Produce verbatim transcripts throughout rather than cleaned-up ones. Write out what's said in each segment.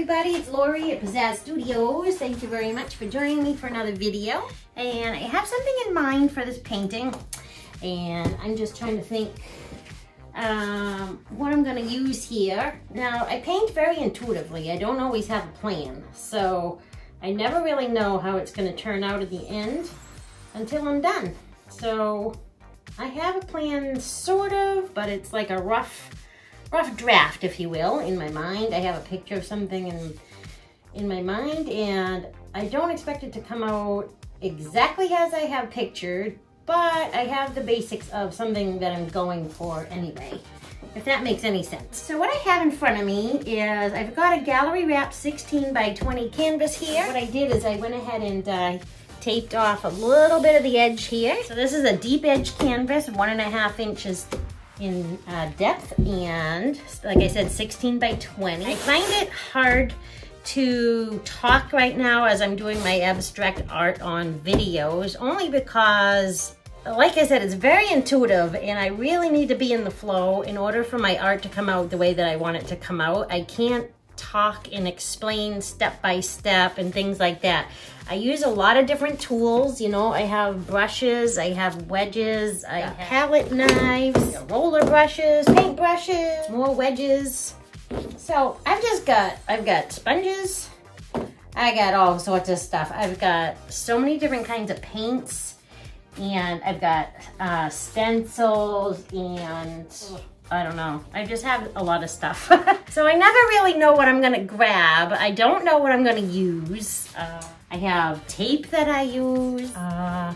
everybody, it's Lori at Pizazz Studios. Thank you very much for joining me for another video. And I have something in mind for this painting. And I'm just trying to think um, what I'm gonna use here. Now, I paint very intuitively. I don't always have a plan. So I never really know how it's gonna turn out at the end until I'm done. So I have a plan, sort of, but it's like a rough, rough draft, if you will, in my mind. I have a picture of something in, in my mind, and I don't expect it to come out exactly as I have pictured, but I have the basics of something that I'm going for anyway, if that makes any sense. So what I have in front of me is, I've got a gallery wrap sixteen by twenty canvas here. What I did is I went ahead and uh, taped off a little bit of the edge here. So this is a deep edge canvas, one and a half inches in uh, depth, and like I said, sixteen by twenty. I find it hard to talk right now as I'm doing my abstract art on videos, only because, like I said, it's very intuitive and I really need to be in the flow in order for my art to come out the way that I want it to come out. I can't talk and explain step by step and things like that. I use a lot of different tools, you know. I have brushes, I have wedges, I have palette knives, roller brushes, paint brushes, more wedges. So I've just got, I've got sponges, I got all sorts of stuff. I've got so many different kinds of paints, and I've got uh, stencils, and I don't know. I just have a lot of stuff. So I never really know what I'm gonna grab. I don't know what I'm gonna use. Uh, I have tape that I use. Uh,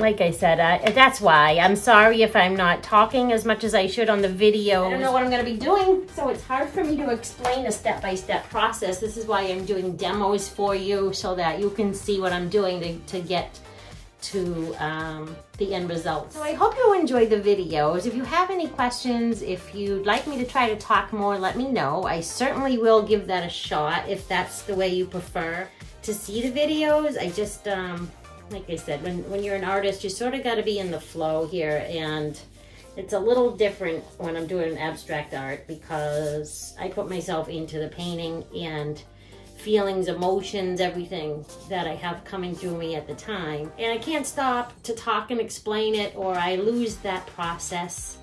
like I said, I, that's why. I'm sorry if I'm not talking as much as I should on the video. I don't know what I'm gonna be doing, so it's hard for me to explain a step-by-step process. This is why I'm doing demos for you, so that you can see what I'm doing to, to get to um, the end results. So I hope you enjoy the videos. If you have any questions, if you'd like me to try to talk more, let me know. I certainly will give that a shot if that's the way you prefer to see the videos. I just, um, like I said, when, when you're an artist, you sort of gotta be in the flow here, and it's a little different when I'm doing abstract art because I put myself into the painting and feelings, emotions, everything that I have coming through me at the time. And I can't stop to talk and explain it, or I lose that process.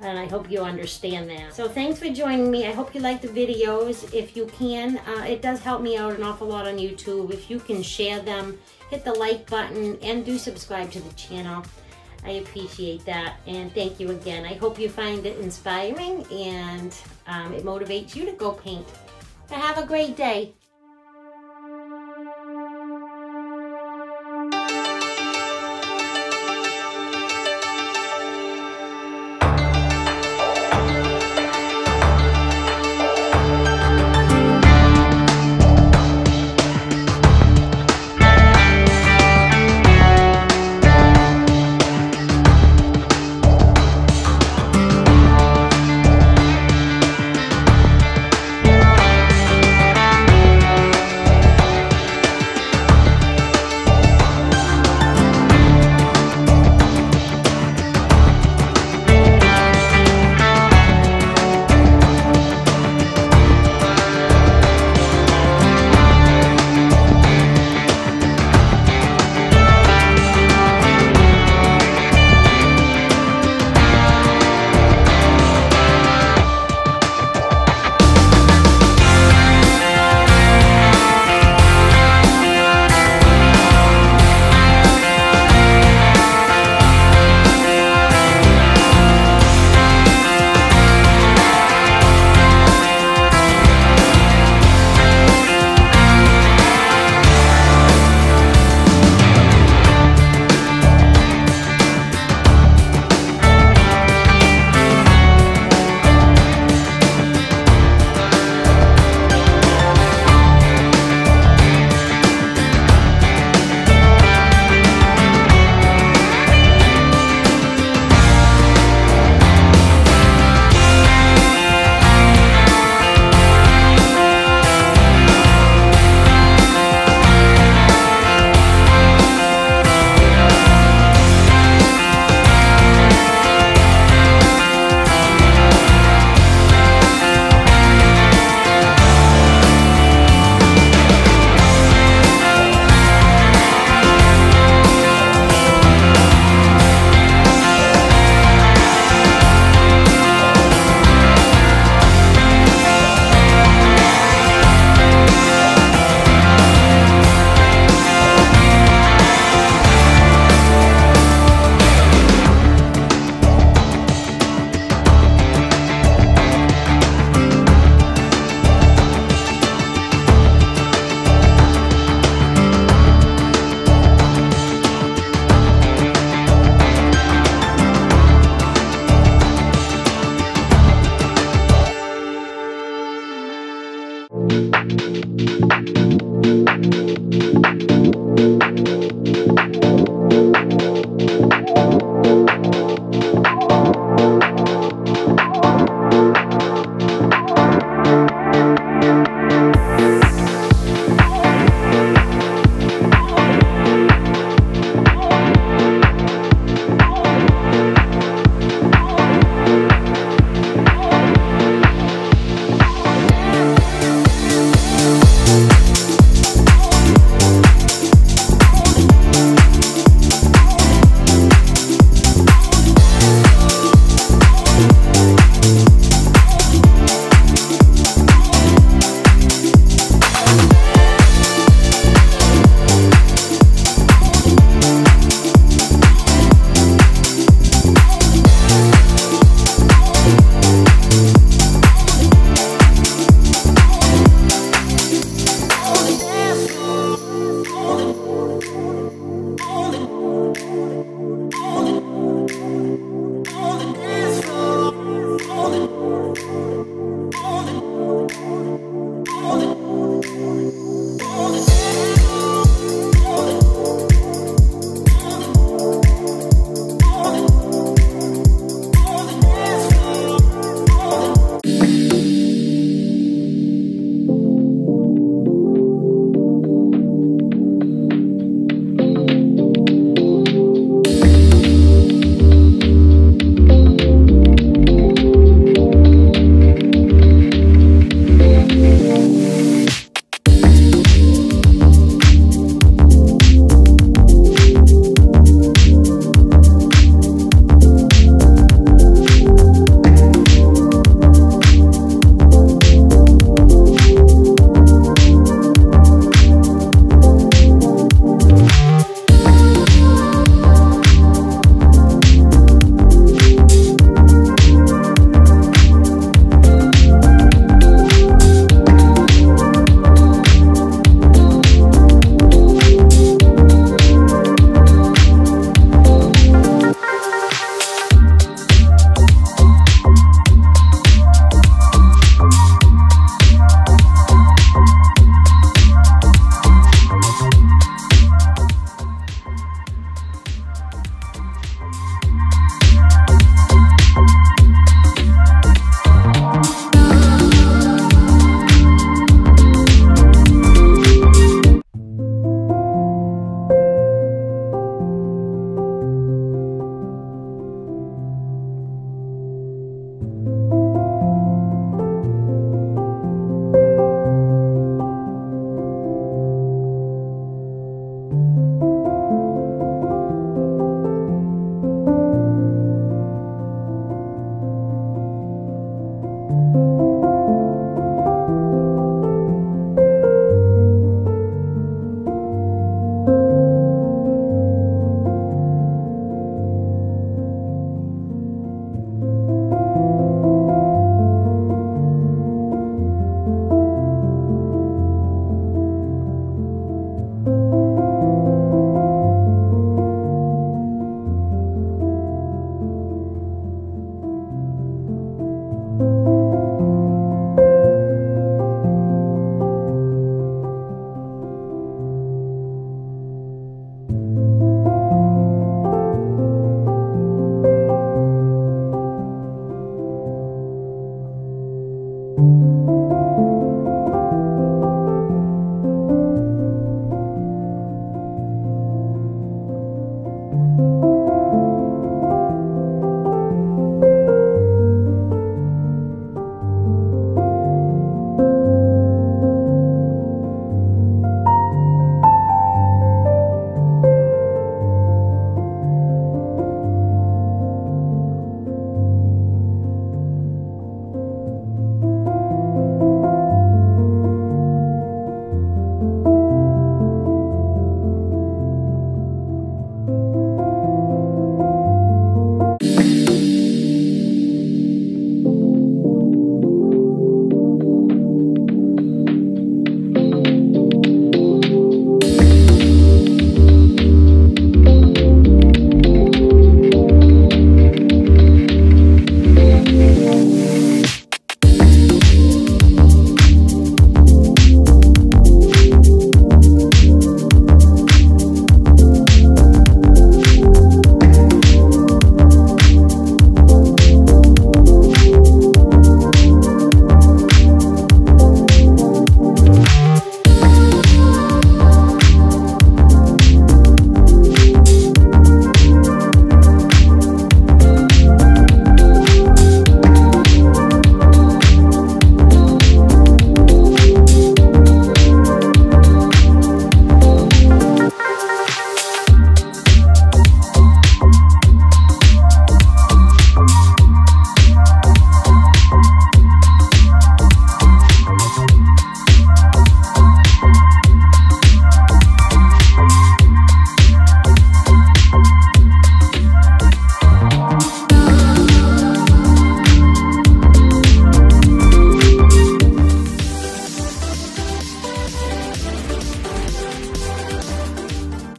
And I hope you understand that. So thanks for joining me. I hope you like the videos. If you can, uh, it does help me out an awful lot on YouTube. If you can share them, hit the like button, and do subscribe to the channel. I appreciate that, and thank you again. I hope you find it inspiring, and um, it motivates you to go paint. So have a great day.